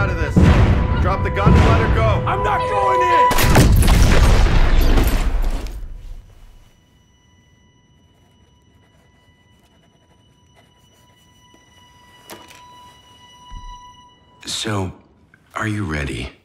out of this. Drop the gun and let her go. I'm not going in! So, are you ready?